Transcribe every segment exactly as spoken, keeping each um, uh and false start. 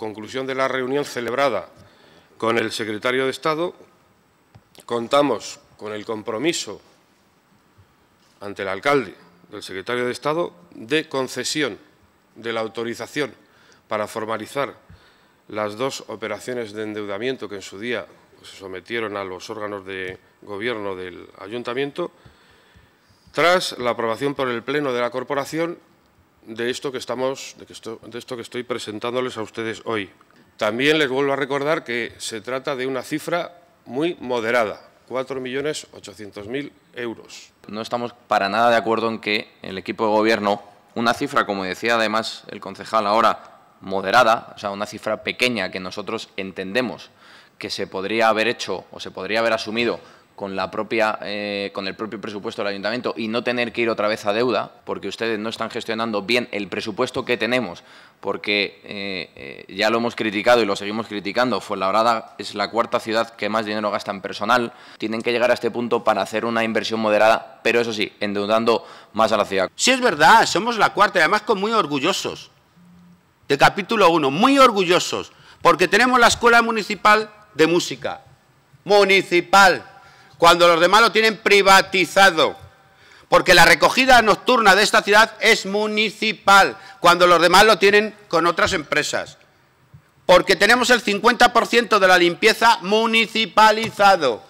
conclusión de la reunión celebrada con el secretario de Estado, contamos con el compromiso ante el alcalde del secretario de Estado de concesión de la autorización para formalizar las dos operaciones de endeudamiento que en su día se sometieron a los órganos de gobierno del ayuntamiento, tras la aprobación por el Pleno de la Corporación de esto que estamos, de, que esto, de esto que estoy presentándoles a ustedes hoy. También les vuelvo a recordar que se trata de una cifra muy moderada, cuatro millones ochocientos mil euros. No estamos para nada de acuerdo en que el equipo de gobierno, una cifra, como decía además el concejal ahora, moderada, o sea, una cifra pequeña que nosotros entendemos que se podría haber hecho o se podría haber asumido con la propia, eh, con el propio presupuesto del ayuntamiento y no tener que ir otra vez a deuda, porque ustedes no están gestionando bien el presupuesto que tenemos, porque eh, eh, ya lo hemos criticado y lo seguimos criticando. Fuenlabrada es la cuarta ciudad que más dinero gasta en personal. Tienen que llegar a este punto para hacer una inversión moderada, pero eso sí, endeudando más a la ciudad. Sí, es verdad, somos la cuarta y además con muy orgullosos, de capítulo uno, muy orgullosos, porque tenemos la Escuela Municipal de Música, municipal, cuando los demás lo tienen privatizado, porque la recogida nocturna de esta ciudad es municipal, cuando los demás lo tienen con otras empresas, porque tenemos el cincuenta por ciento de la limpieza municipalizado,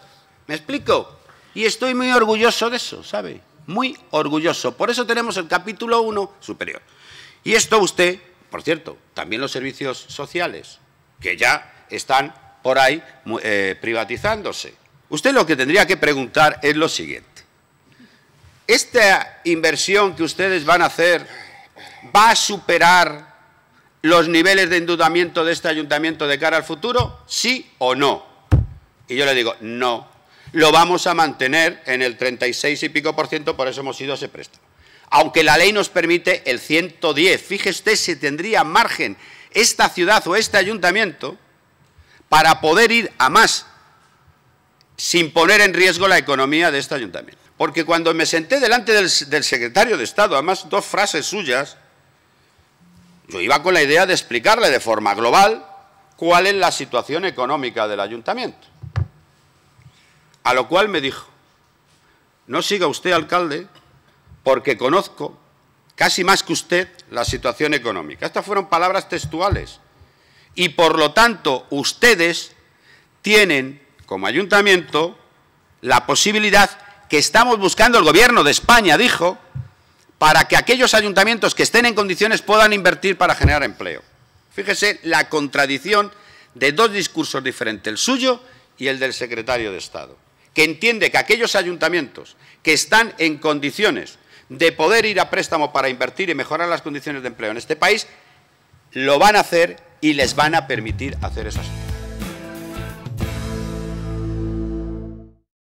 ¿me explico? Y estoy muy orgulloso de eso, ¿sabe? Muy orgulloso, por eso tenemos el capítulo uno superior. Y esto usted, por cierto, también los servicios sociales, que ya están por ahí eh, privatizándose. Usted lo que tendría que preguntar es lo siguiente. ¿Esta inversión que ustedes van a hacer va a superar los niveles de endeudamiento de este ayuntamiento de cara al futuro? ¿Sí o no? Y yo le digo, no. Lo vamos a mantener en el treinta y seis y pico por ciento, por eso hemos ido a ese préstamo. Aunque la ley nos permite el ciento diez. Fíjese si tendría margen esta ciudad o este ayuntamiento para poder ir a más, sin poner en riesgo la economía de este ayuntamiento. Porque cuando me senté delante del, del secretario de Estado, además dos frases suyas, yo iba con la idea de explicarle de forma global cuál es la situación económica del ayuntamiento. A lo cual me dijo, no siga usted, alcalde, porque conozco casi más que usted la situación económica. Estas fueron palabras textuales. Y, por lo tanto, ustedes tienen, como ayuntamiento, la posibilidad que estamos buscando el Gobierno de España, dijo, para que aquellos ayuntamientos que estén en condiciones puedan invertir para generar empleo. Fíjese la contradicción de dos discursos diferentes, el suyo y el del secretario de Estado, que entiende que aquellos ayuntamientos que están en condiciones de poder ir a préstamo para invertir y mejorar las condiciones de empleo en este país, lo van a hacer y les van a permitir hacer esas cosas.